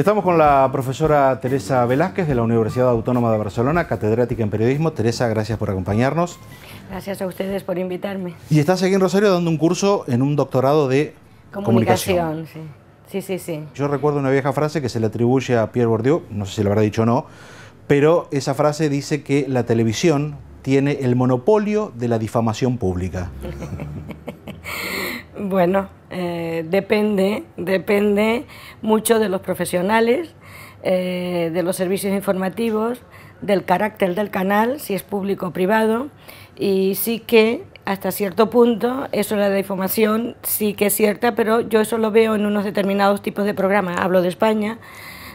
Estamos con la profesora Teresa Velázquez de la Universidad Autónoma de Barcelona, catedrática en periodismo. Teresa, gracias por acompañarnos. Gracias a ustedes por invitarme. Y estás aquí en Rosario dando un curso en un doctorado de comunicación. Sí. Yo recuerdo una vieja frase que se le atribuye a Pierre Bourdieu, no sé si lo habrá dicho o no, pero esa frase dice que la televisión tiene el monopolio de la difamación pública. Bueno, depende mucho de los profesionales, de los servicios informativos, del carácter del canal, si es público o privado, y sí que hasta cierto punto eso de la difamación sí que es cierta, pero yo eso lo veo en unos determinados tipos de programas. Hablo de España,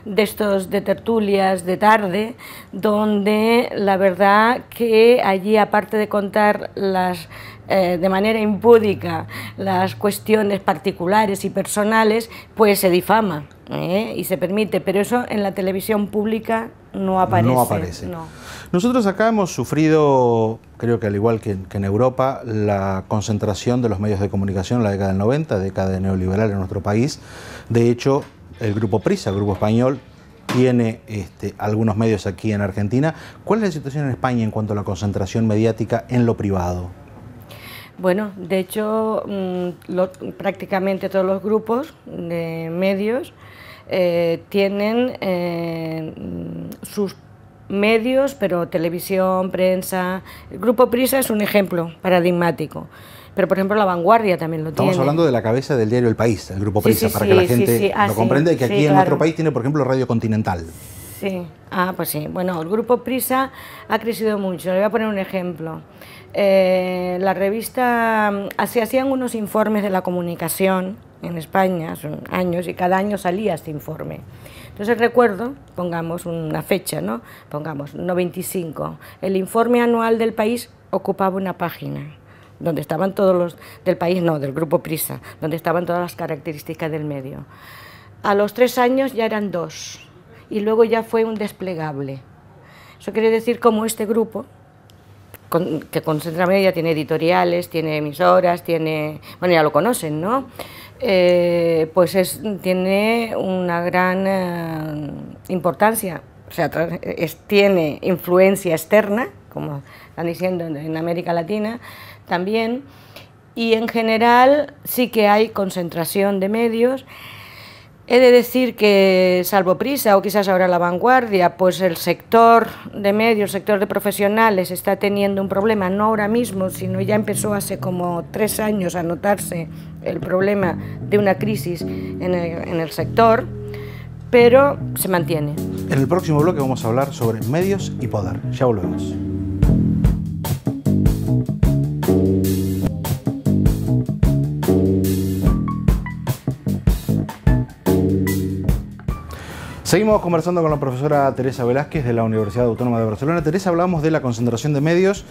de estos de tertulias de tarde, donde la verdad que allí, aparte de contar las de manera impúdica las cuestiones particulares y personales, pues se difama y se permite, pero eso en la televisión pública no aparece. No aparece. No. Nosotros acá hemos sufrido, creo que al igual que en Europa, la concentración de los medios de comunicación en la década del 90, década neoliberal en nuestro país. De hecho, el Grupo Prisa, el Grupo Español, tiene algunos medios aquí en Argentina. ¿Cuál es la situación en España en cuanto a la concentración mediática en lo privado? Bueno, de hecho, prácticamente todos los grupos de medios tienen sus medios, pero televisión, prensa. El Grupo Prisa es un ejemplo paradigmático. Pero, por ejemplo, La Vanguardia también lo tiene. Estamos hablando de la cabeza del diario El País, el Grupo Prisa, para que la gente lo comprenda, y que aquí en nuestro país tiene, por ejemplo, Radio Continental. Sí, pues sí. Bueno, el Grupo Prisa ha crecido mucho. Le voy a poner un ejemplo. La revista, se hacían unos informes de la comunicación en España hace años, y cada año salía este informe. Entonces recuerdo, pongamos una fecha, ¿no? Pongamos 95. El informe anual del País ocupaba una página, donde estaban todos los del País, no, del Grupo Prisa, donde estaban todas las características del medio. A los 3 años ya eran 2, y luego ya fue un desplegable. Eso quiere decir como este grupo, que concentra media, tiene editoriales, tiene emisoras, tiene... Bueno, ya lo conocen, ¿no? Pues tiene una gran importancia, o sea, tiene influencia externa, como están diciendo en América Latina también, y en general sí que hay concentración de medios. He de decir que, salvo Prisa o quizás ahora La Vanguardia, pues el sector de medios, el sector de profesionales está teniendo un problema, no ahora mismo, sino ya empezó hace como 3 años a notarse el problema de una crisis en el sector, pero se mantiene. En el próximo bloque vamos a hablar sobre medios y poder. Ya volvemos. Seguimos conversando con la profesora Teresa Velázquez de la Universidad Autónoma de Barcelona. Teresa, hablamos de la concentración de medios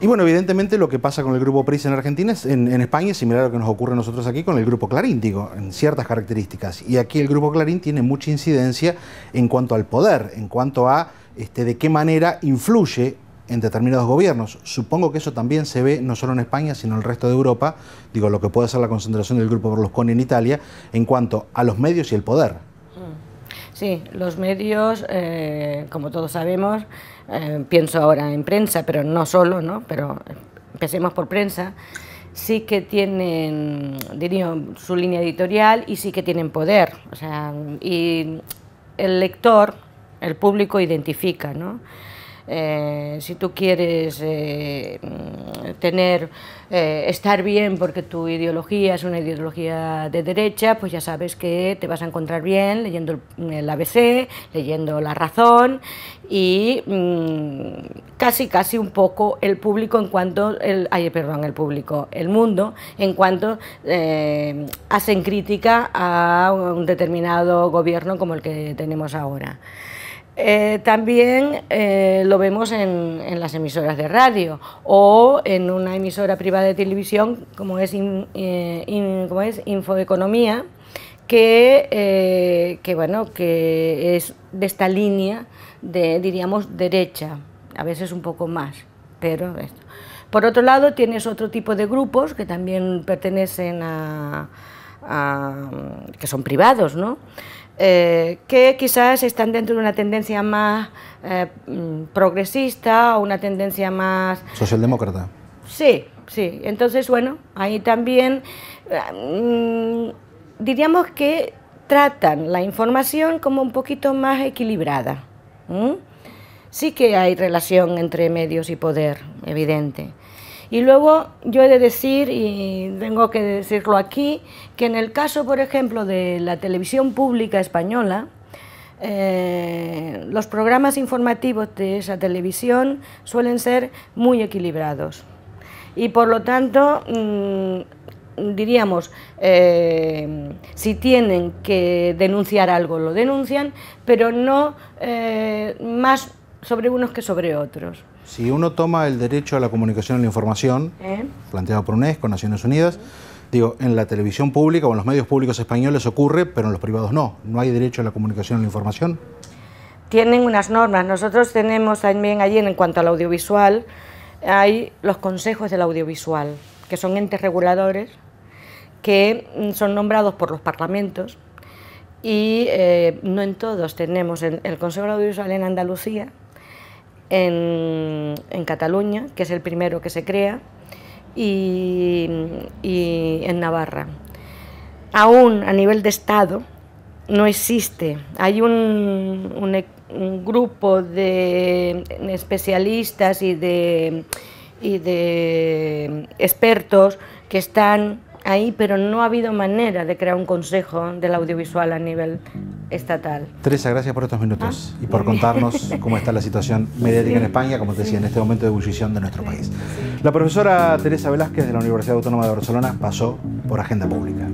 y, bueno, evidentemente lo que pasa con el Grupo Prisa en Argentina, en España, es similar a lo que nos ocurre a nosotros aquí con el Grupo Clarín, digo, en ciertas características. Y aquí el Grupo Clarín tiene mucha incidencia en cuanto al poder, en cuanto a de qué manera influye en determinados gobiernos. Supongo que eso también se ve no solo en España, sino en el resto de Europa, digo, lo que puede ser la concentración del Grupo Berlusconi en Italia, en cuanto a los medios y el poder. Sí, los medios, como todos sabemos, pienso ahora en prensa, pero no solo, ¿no? Pero empecemos por prensa, sí que tienen, diría, su línea editorial y sí que tienen poder. O sea, y el lector, el público identifica, ¿no? Si tú quieres estar bien porque tu ideología es una ideología de derecha, pues ya sabes que te vas a encontrar bien leyendo el ABC, leyendo La Razón, y casi un poco el público en cuanto, El Mundo, en cuanto hacen crítica a un determinado gobierno como el que tenemos ahora. También lo vemos en las emisoras de radio o en una emisora privada de televisión como es Infoeconomía, que es de esta línea de, diríamos, derecha, a veces un poco más, pero esto. Por otro lado, tienes otro tipo de grupos que también pertenecen que son privados, ¿no? que quizás están dentro de una tendencia más progresista o una tendencia más... socialdemócrata. Sí, sí. Entonces, bueno, ahí también diríamos que tratan la información como un poquito más equilibrada. ¿Mm? Sí que hay relación entre medios y poder, evidente. Y luego yo he de decir, y tengo que decirlo aquí, que en el caso, por ejemplo, de la televisión pública española, los programas informativos de esa televisión suelen ser muy equilibrados. Y por lo tanto, diríamos, si tienen que denunciar algo, lo denuncian, pero no más sobre unos que sobre otros. Si uno toma el derecho a la comunicación y la información, planteado por UNESCO, Naciones Unidas, digo, en la televisión pública o en los medios públicos españoles ocurre, pero en los privados no. ¿No hay derecho a la comunicación y la información? Tienen unas normas. Nosotros tenemos también allí, en cuanto al audiovisual, hay los consejos del audiovisual, que son entes reguladores, que son nombrados por los parlamentos, y no en todos tenemos el Consejo de Audiovisual en Andalucía, en Cataluña, que es el primero que se crea, y en Navarra. Aún a nivel de Estado no existe. Hay un grupo de especialistas y de expertos que están ahí, pero no ha habido manera de crear un consejo del audiovisual a nivel estatal. Teresa, gracias por estos minutos y por contarnos cómo está la situación mediática en España, como te decía, en este momento de ebullición de nuestro país. La profesora Teresa Velázquez de la Universidad Autónoma de Barcelona pasó por Agenda Pública.